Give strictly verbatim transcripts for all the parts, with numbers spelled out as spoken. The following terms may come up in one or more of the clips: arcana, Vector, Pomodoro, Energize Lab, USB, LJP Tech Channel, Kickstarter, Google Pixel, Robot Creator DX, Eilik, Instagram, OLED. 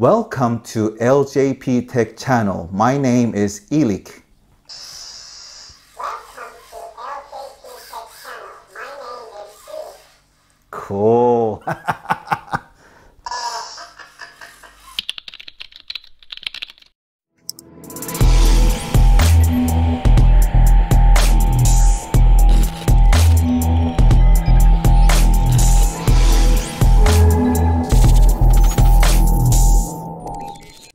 Welcome to L J P Tech Channel. My name is Eilik. Cool.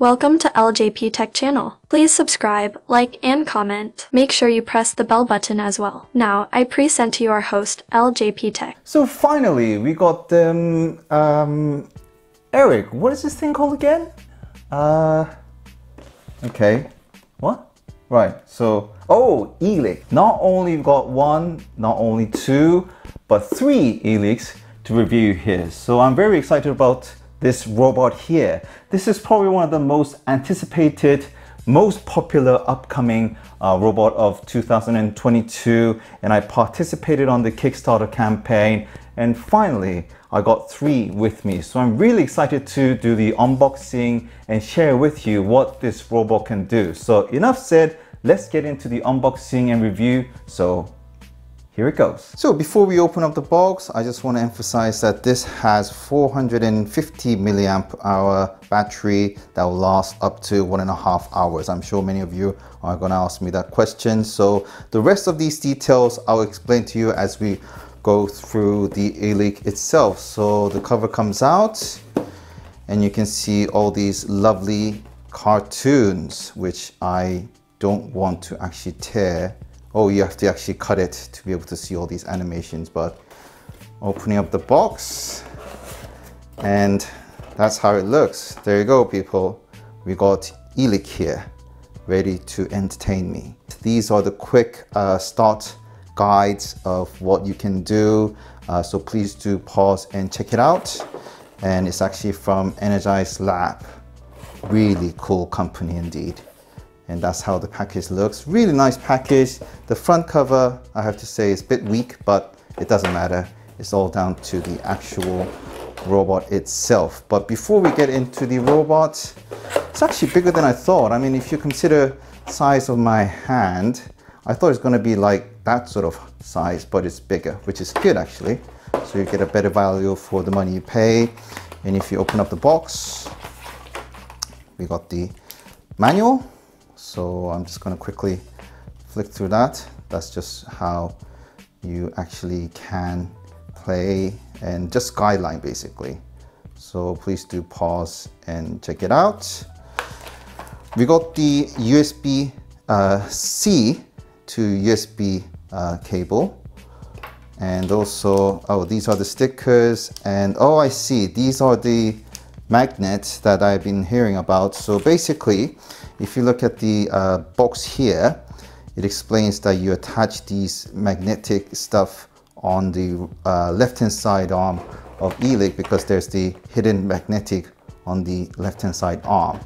Welcome to L J P Tech Channel. Please subscribe, like, and comment. Make sure you press the bell button as well. Now, I present to you our host, L J P Tech. So finally, we got um, um, Eric. What is this thing called again? Uh, okay. What? Right. So, oh, Eilik. Not only got one, not only two, but three Eiliks to review here. So I'm very excited about this robot here. This is probably one of the most anticipated, most popular upcoming uh, robot of two thousand twenty-two, and I participated on the Kickstarter campaign, and finally I got three with me. So I'm really excited to do the unboxing and share with you what this robot can do. So enough said, let's get into the unboxing and review. So here it goes. So before we open up the box, I just want to emphasize that this has four hundred fifty milliamp hour battery that will last up to one and a half hours. I'm sure many of you are going to ask me that question. So the rest of these details I'll explain to you as we go through the Eilik itself. So the cover comes out and you can see all these lovely cartoons, which I don't want to actually tear. Oh, you have to actually cut it to be able to see all these animations, but opening up the box, and that's how it looks. There you go, people. We got Eilik here, ready to entertain me. These are the quick uh, start guides of what you can do. Uh, so please do pause and check it out. And it's actually from Energize Lab. Really cool company indeed. And that's how the package looks. Really nice package. The front cover, I have to say, is a bit weak, but it doesn't matter. It's all down to the actual robot itself. But before we get into the robot, it's actually bigger than I thought. I mean, if you consider the size of my hand, I thought it's gonna be like that sort of size, but it's bigger, which is good actually. So you get a better value for the money you pay. And if you open up the box, we got the manual. So I'm just going to quickly flick through that. That's just how you actually can play, and just guideline basically. So please do pause and check it out. We got the U S B uh, C to U S B uh, cable. And also, oh, these are the stickers, and oh, I see. These are the magnets that I've been hearing about. So basically, if you look at the uh, box here, it explains that you attach these magnetic stuff on the uh, left-hand side arm of Eilik, because there's the hidden magnetic on the left-hand side arm.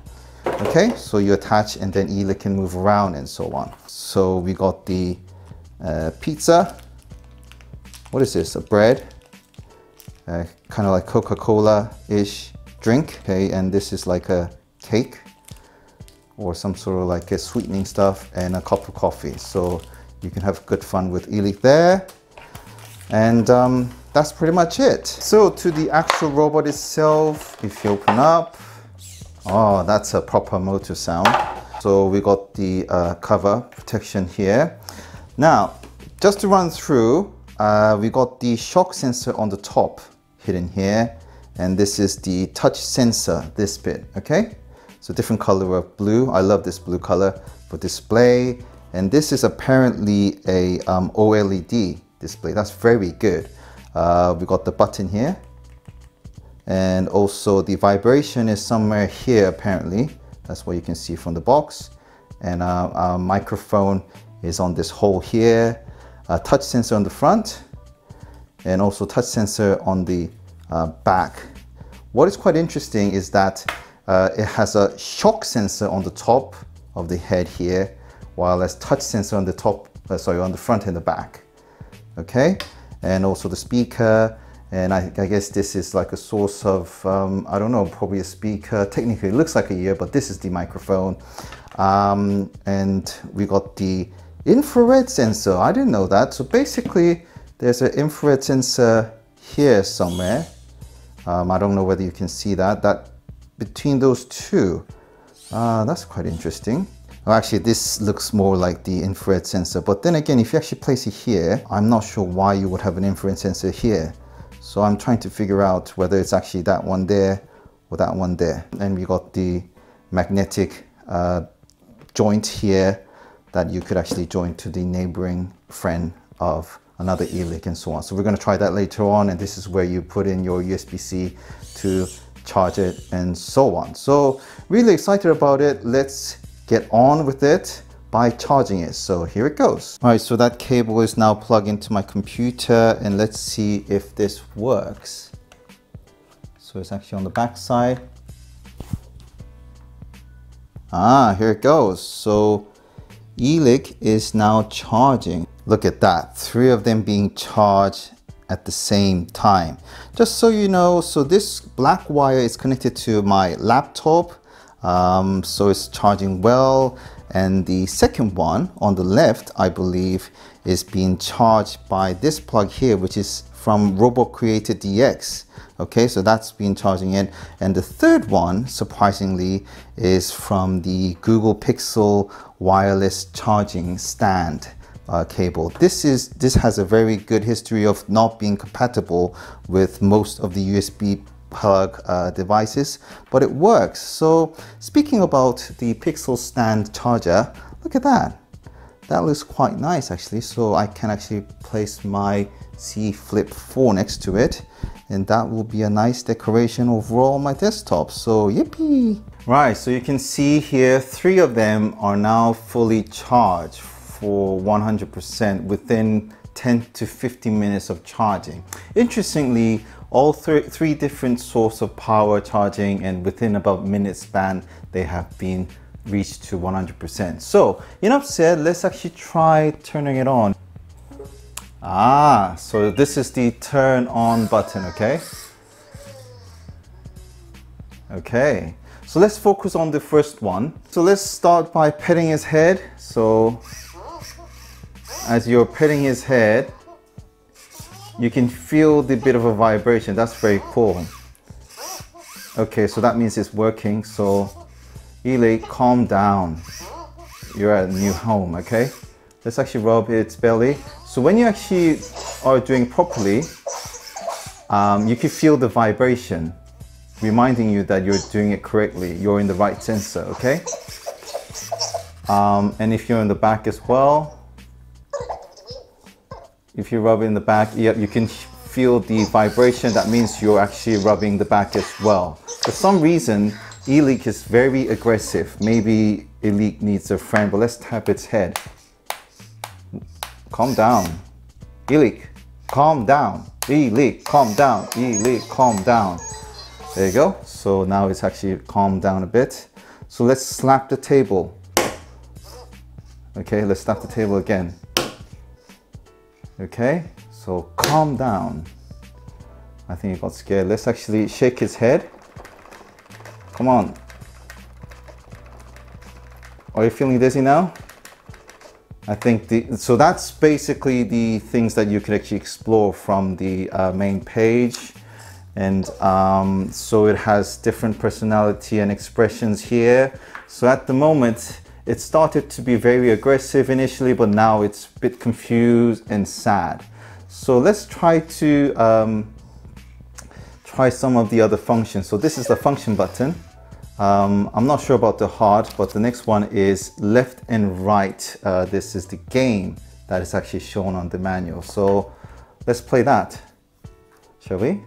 Okay, so you attach and then Eilik can move around and so on. So we got the uh, pizza. What is this? A bread, uh, kind of like Coca-Cola-ish drink. Okay, and this is like a cake, or some sort of like a sweetening stuff, and a cup of coffee. So you can have good fun with Eilik there. And um, that's pretty much it. So to the actual robot itself, if you open up, oh, that's a proper motor sound. So we got the uh, cover protection here. Now, just to run through, uh, we got the shock sensor on the top hidden here. And this is the touch sensor, this bit, okay? So different color of blue. I love this blue color for display. And this is apparently a um, O L E D display. That's very good. Uh, we got the button here. And also the vibration is somewhere here apparently. That's what you can see from the box. And uh, our microphone is on this hole here. A touch sensor on the front. And also touch sensor on the uh, back. What is quite interesting is that Uh, it has a shock sensor on the top of the head here, while there's touch sensor on the top, uh, sorry, on the front and the back. Okay, and also the speaker, And I, I guess this is like a source of, um, I don't know, probably a speaker. Technically, it looks like a ear, but this is the microphone. Um, and we got the infrared sensor. I didn't know that. So basically, there's an infrared sensor here somewhere. Um, I don't know whether you can see that. That between those two, uh, that's quite interesting. Well, actually, this looks more like the infrared sensor. But then again, if you actually place it here, I'm not sure why you would have an infrared sensor here. So I'm trying to figure out whether it's actually that one there or that one there. And we got the magnetic uh, joint here that you could actually join to the neighboring friend of another Eilik and so on. So we're going to try that later on. And this is where you put in your U S B C to charge it and so on. So really excited about it. Let's get on with it by charging it. So here it goes. All right, so that cable is now plugged into my computer, and let's see if this works. So it's actually on the back side. Ah, here it goes. So Eilik is now charging. Look at that, three of them being charged at the same time. Just so you know, so this black wire is connected to my laptop, um, so it's charging well. And the second one on the left, I believe, is being charged by this plug here, which is from Robot Creator D X. Okay, so that's been charging it. And the third one, surprisingly, is from the Google Pixel wireless charging stand uh, cable. This is this has a very good history of not being compatible with most of the U S B plug uh, devices, but it works. So speaking about the Pixel stand charger, look at that. That looks quite nice actually. So I can actually place my C Flip four next to it, and that will be a nice decoration overall on my desktop. So yippee. Right, so you can see here, three of them are now fully charged for one hundred percent within ten to fifteen minutes of charging. Interestingly, all th three different sources of power charging, and within about minute span, they have been reached to one hundred percent. So enough said, let's actually try turning it on. Ah, so this is the turn on button, okay? Okay, so let's focus on the first one. So let's start by petting his head. So as you're petting his head, you can feel the bit of a vibration. That's very cool. Okay, so that means it's working. So Eilik, calm down. You're at a new home, okay? Let's actually rub its belly. So when you actually are doing properly, um, you can feel the vibration, reminding you that you're doing it correctly. You're in the right sensor, okay? Um, and if you're in the back as well, if you rub it in the back, yeah, you can feel the vibration. That means you're actually rubbing the back as well. For some reason, Eilik is very aggressive. Maybe Eilik needs a friend, but let's tap its head. Calm down. Eilik, calm down. Eilik, calm down. Eilik, calm down. There you go. So now it's actually calmed down a bit. So let's slap the table. Okay, let's slap the table again. Okay, so calm down. I think he got scared. Let's actually shake his head. Come on. Are you feeling dizzy now? I think the, so that's basically the things that you can actually explore from the uh, main page. And um, so it has different personality and expressions here. So at the moment, it started to be very aggressive initially, but now it's a bit confused and sad. So let's try to um, try some of the other functions. So this is the function button. Um, I'm not sure about the heart, but the next one is left and right. Uh, this is the game that is actually shown on the manual. So let's play that, shall we?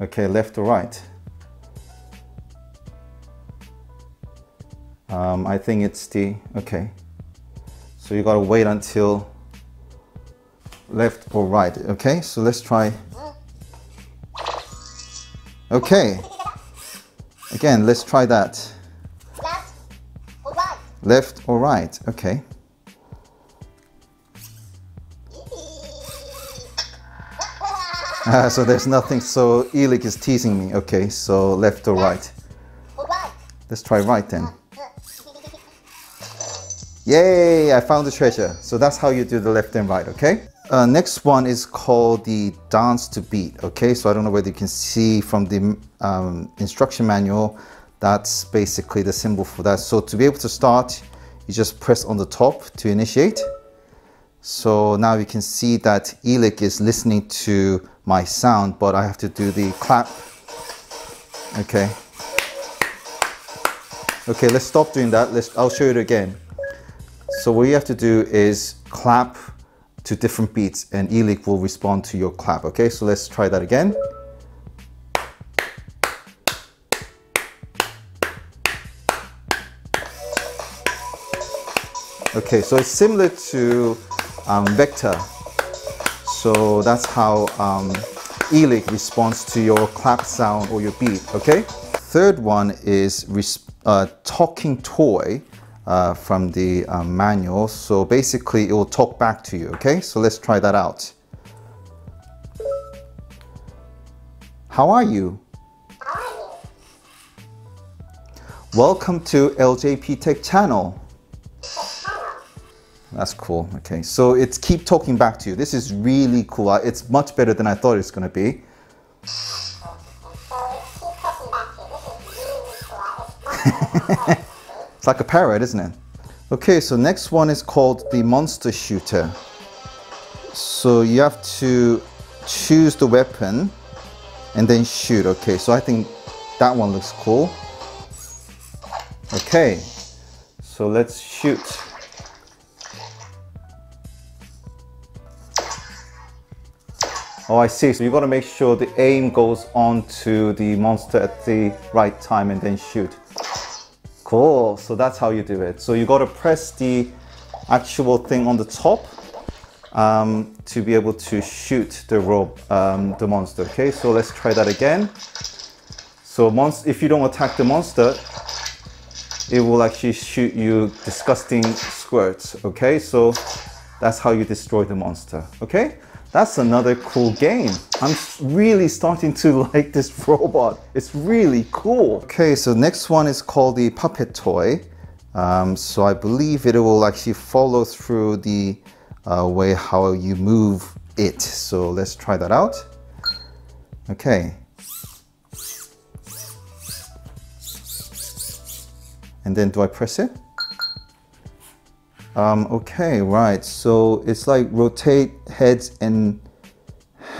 Okay, left or right. Um, I think it's the, okay. So you gotta wait until left or right. Okay, so let's try. Okay. Again, let's try that. Left or right. Left or right, okay. Uh, so there's nothing, so Eilik is teasing me. Okay, so left or right? Let's try right then. Yay, I found the treasure. So that's how you do the left and right, okay? Uh, next one is called the dance to beat, okay? So I don't know whether you can see from the um, instruction manual, that's basically the symbol for that. So to be able to start, you just press on the top to initiate. So now you can see that Eilik is listening to my sound, but I have to do the clap. Okay. Okay, let's stop doing that. Let's, I'll show you it again. So what you have to do is clap to different beats and Eilik will respond to your clap. Okay, so let's try that again. Okay, so it's similar to Um, Vector. So that's how um, Eilik responds to your clap sound or your beat, okay? Third one is uh, talking toy uh, from the uh, manual. So basically it will talk back to you, okay? So let's try that out. How are you? Hi. Welcome to L J P Tech Channel. That's cool. Okay, so it's keep talking back to you. This is really cool. It's much better than I thought it's going to be. It's like a parrot, isn't it? Okay, so next one is called the monster shooter. So you have to choose the weapon and then shoot. Okay, so I think that one looks cool. Okay, so let's shoot. Oh, I see. So you've got to make sure the aim goes on to the monster at the right time and then shoot. Cool. So that's how you do it. So you've got to press the actual thing on the top um, to be able to shoot the rope, um, the monster. Okay, so let's try that again. So monst- if you don't attack the monster, it will actually shoot you disgusting squirts. Okay, so that's how you destroy the monster. Okay. That's another cool game. I'm really starting to like this robot. It's really cool. Okay, so next one is called the puppet toy. Um, so I believe it will actually follow through the uh, way how you move it. So let's try that out. Okay. And then do I press it? Um, okay, right, so it's like rotate heads and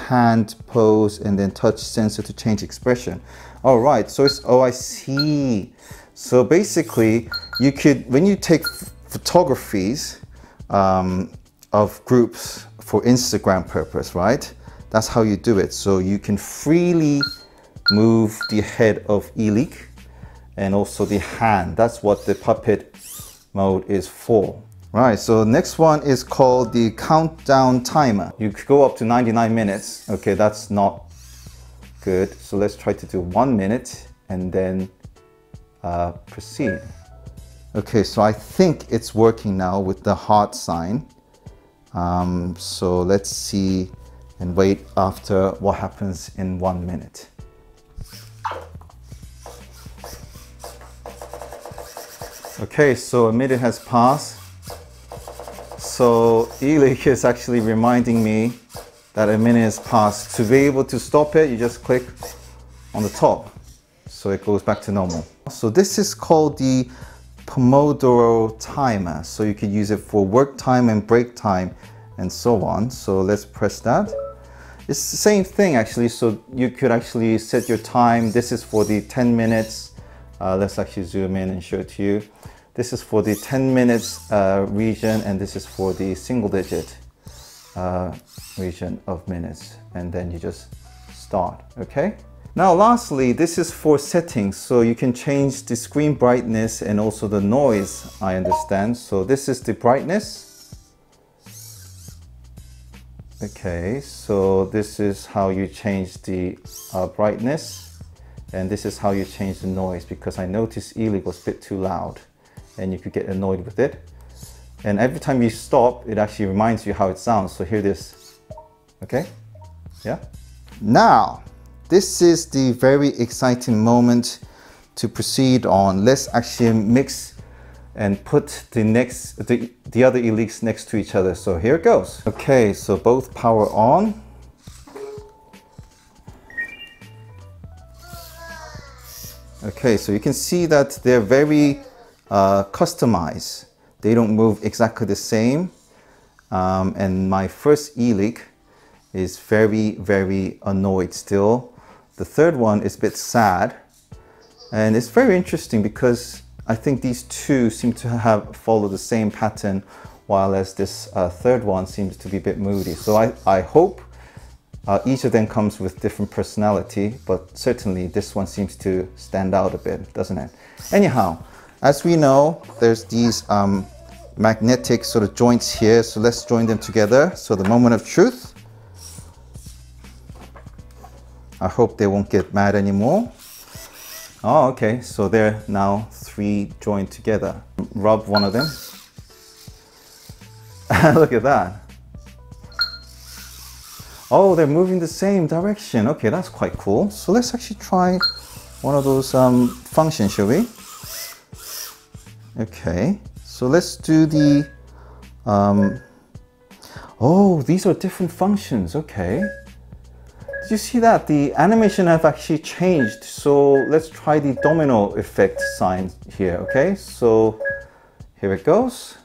hand pose and then touch sensor to change expression. All right, so it's, oh, I see. So basically you could, when you take photographies um, of groups for Instagram purpose, right? That's how you do it. So you can freely move the head of Eilik and also the hand. That's what the puppet mode is for. Right, so next one is called the countdown timer. You go up to ninety-nine minutes. Okay, that's not good. So let's try to do one minute and then uh, proceed. Okay, so I think it's working now with the heart sign. Um, so let's see and wait after what happens in one minute. Okay, so a minute has passed. So Eilik is actually reminding me that a minute has passed. To be able to stop it, you just click on the top. So it goes back to normal. So this is called the Pomodoro timer. So you can use it for work time and break time and so on. So let's press that. It's the same thing actually. So you could actually set your time. This is for the ten minutes. Uh, let's actually zoom in and show it to you. This is for the ten minutes uh, region, and this is for the single digit uh, region of minutes. And then you just start, okay? Now, lastly, this is for settings. So you can change the screen brightness and also the noise, I understand. So this is the brightness. Okay, so this is how you change the uh, brightness. And this is how you change the noise, because I noticed Eilik was a bit too loud, and you could get annoyed with it. And every time you stop, it actually reminds you how it sounds. So hear this, okay? Yeah? Now, this is the very exciting moment to proceed on. Let's actually mix and put the next the, the other Eiliks next to each other. So here it goes. Okay, so both power on. Okay, so you can see that they're very uh, customized. They don't move exactly the same. Um, and my first Eilik is very, very annoyed still. The third one is a bit sad. And it's very interesting because I think these two seem to have followed the same pattern, while as this uh, third one seems to be a bit moody. So I, I hope uh, each of them comes with different personality, but certainly this one seems to stand out a bit, doesn't it? Anyhow, as we know, there's these um, magnetic sort of joints here. So let's join them together. So the moment of truth. I hope they won't get mad anymore. Oh, okay, so they're now three joined together. Rub one of them. Look at that. Oh, they're moving the same direction. Okay, that's quite cool. So let's actually try one of those um, functions, shall we? Okay, so let's do the... Um, oh, these are different functions, okay. Did you see that? The animation have actually changed. So let's try the domino effect sign here, okay? So here it goes.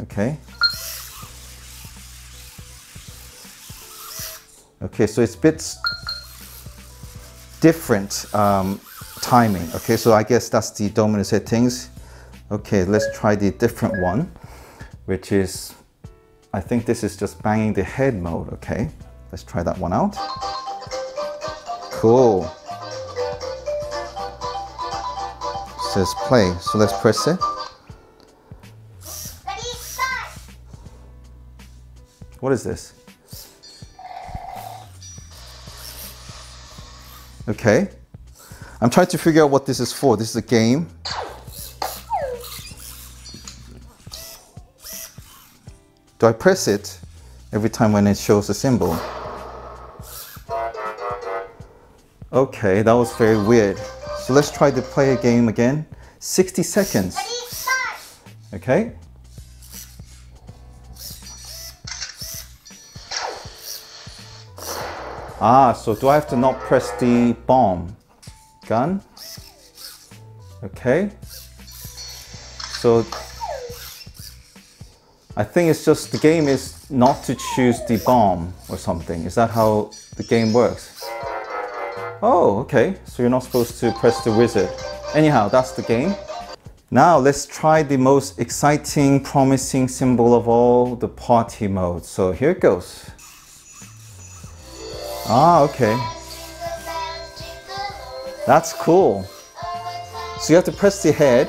Okay. Okay, so it's a bit different um, timing. Okay, so I guess that's the domino settings. Okay, let's try the different one, which is, I think this is just banging the head mode, okay? Let's try that one out. Cool. It says play, so let's press it. What is this? Okay. I'm trying to figure out what this is for. This is a game. Do I press it every time when it shows a symbol? Okay, that was very weird. So let's try to play a game again. sixty seconds. Okay. Ah, so do I have to not press the bomb? Gun. Okay. So I think it's just the game is not to choose the bomb or something. Is that how the game works? Oh, okay. So you're not supposed to press the wizard. Anyhow, that's the game. Now let's try the most exciting, promising symbol of all, the party mode. So here it goes. Ah, okay. That's cool. So you have to press the head.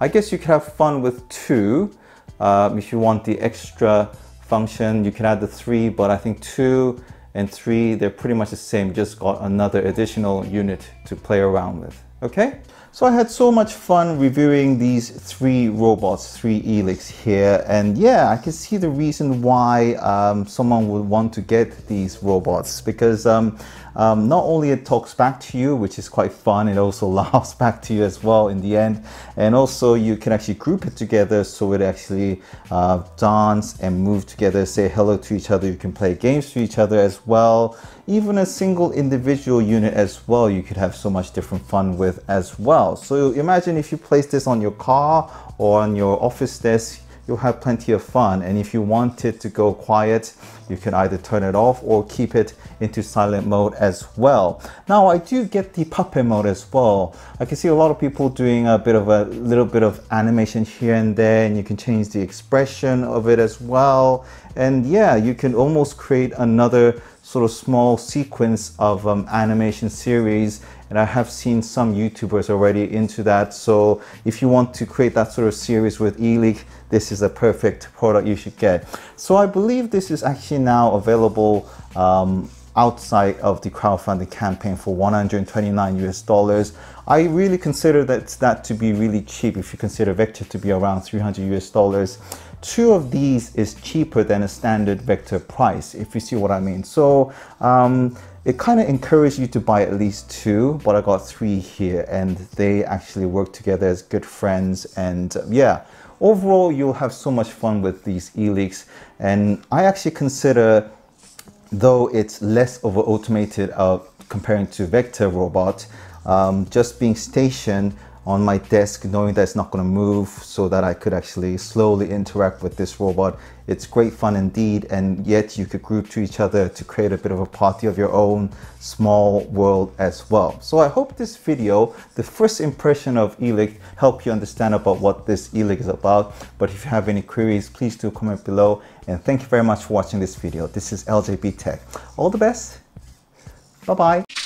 I guess you could have fun with two. Um, if you want the extra function, you can add the three, but I think two and three, they're pretty much the same. You just got another additional unit to play around with, okay? So I had so much fun reviewing these three robots, three Eiliks here. And yeah, I can see the reason why um, someone would want to get these robots, because um, Um, not only it talks back to you, which is quite fun, it also laughs back to you as well in the end. And also you can actually group it together so it actually uh, dance and move together, say hello to each other. You can play games to each other as well. Even a single individual unit as well, you could have so much different fun with as well. So imagine if you place this on your car or on your office desk, you'll have plenty of fun. And if you want it to go quiet, you can either turn it off or keep it into silent mode as well. Now I do get the puppet mode as well. I can see a lot of people doing a bit of a little bit of animation here and there, and you can change the expression of it as well. And yeah, you can almost create another sort of small sequence of um, animation series. And I have seen some YouTubers already into that. So if you want to create that sort of series with Eilik, this is a perfect product you should get. So I believe this is actually now available um, outside of the crowdfunding campaign for one hundred twenty-nine U S dollars. I really consider that that to be really cheap if you consider Vector to be around three hundred U S dollars. Two of these is cheaper than a standard Vector price, if you see what I mean. So um, it kind of encouraged you to buy at least two, but I got three here, and they actually work together as good friends. And uh, yeah, overall, you'll have so much fun with these Eiliks. And I actually consider, though it's less over automated uh, comparing to Vector Robot, um, just being stationed on my desk, knowing that it's not going to move, so that I could actually slowly interact with this robot. It's great fun indeed, and yet you could group to each other to create a bit of a party of your own small world as well. So I hope this video, the first impression of Eilik, helped you understand about what this Eilik is about. But if you have any queries, please do comment below, and thank you very much for watching this video. This is L J P Tech. All the best. Bye bye.